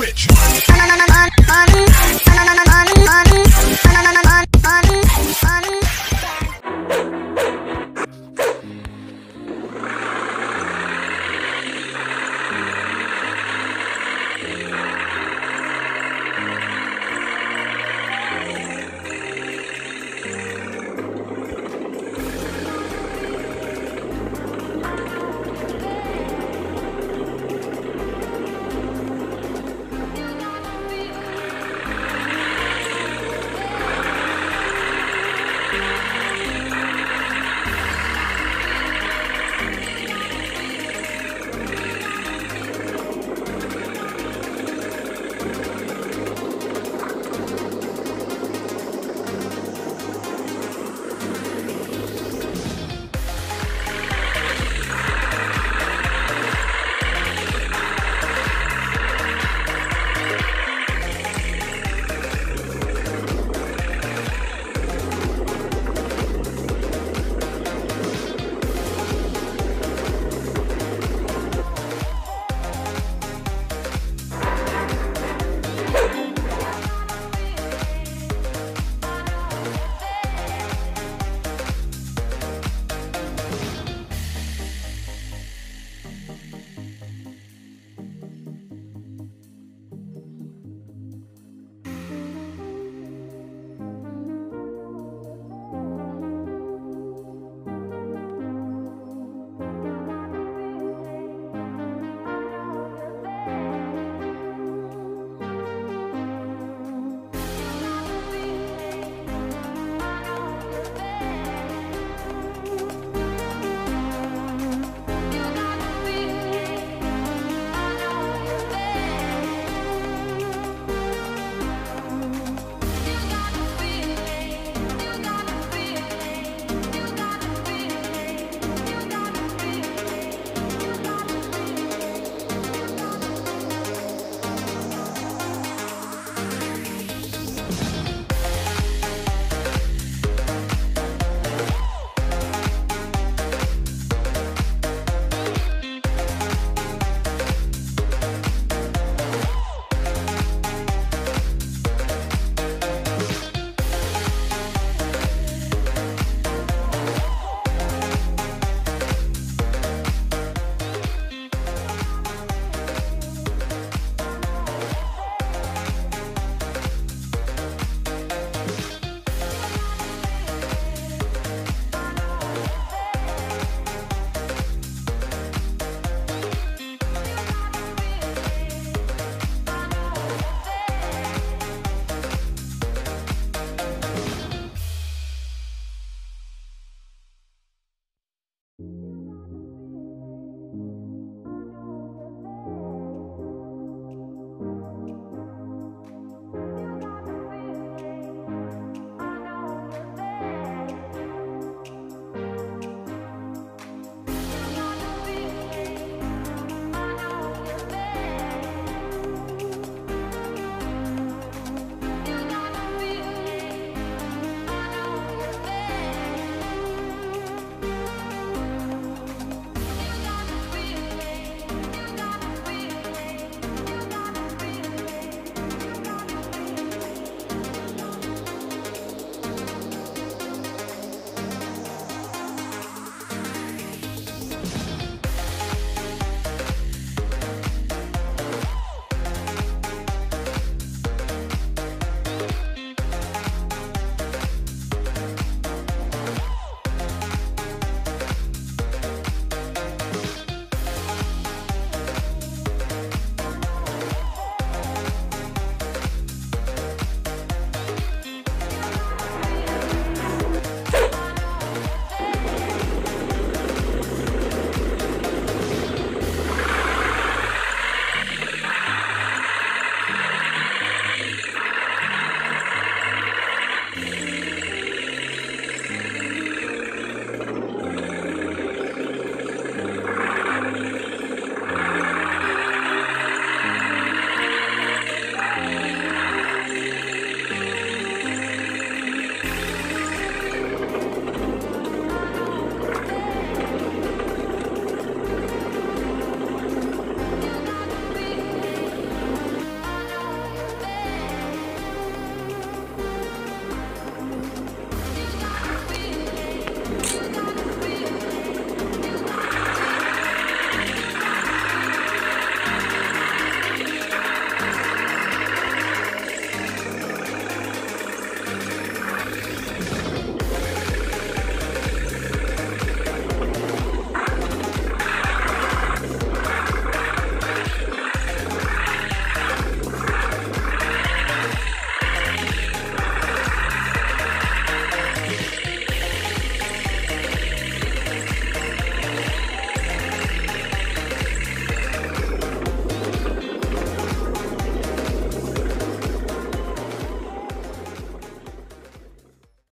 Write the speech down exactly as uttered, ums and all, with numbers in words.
switch.